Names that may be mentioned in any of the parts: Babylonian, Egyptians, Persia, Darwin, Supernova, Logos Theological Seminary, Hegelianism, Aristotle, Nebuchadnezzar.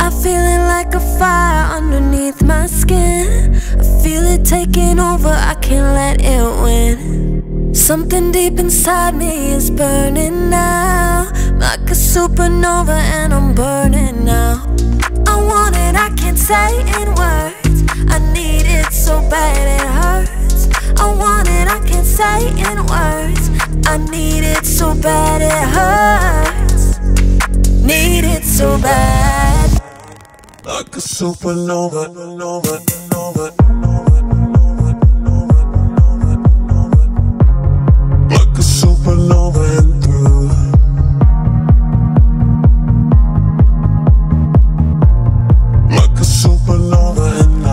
I'm feeling like a fire underneath my skin. I feel it taking over, I can't let it win. Something deep inside me is burning now. I'm like a supernova and I'm burning now. I want it, I can't say in words. I need it so bad it hurts. I want it, I can't say in words. I need it so bad it hurts. Need it so bad. Like a supernova, nova, nova, nova, nova, nova, nova, nova. Like a supernova and through. Like a supernova and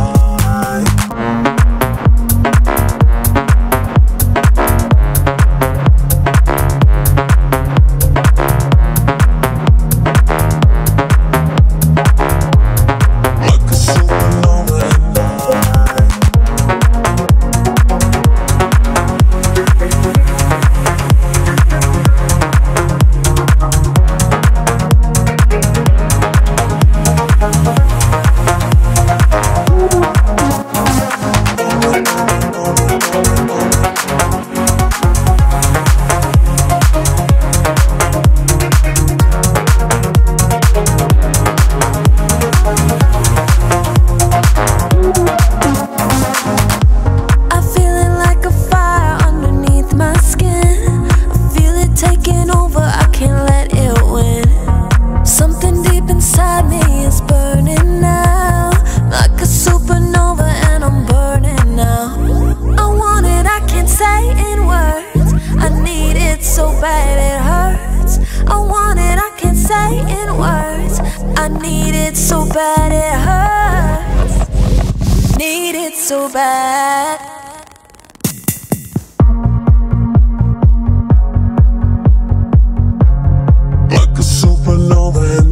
I need it so bad it hurts. Need it so bad. Like a supernova.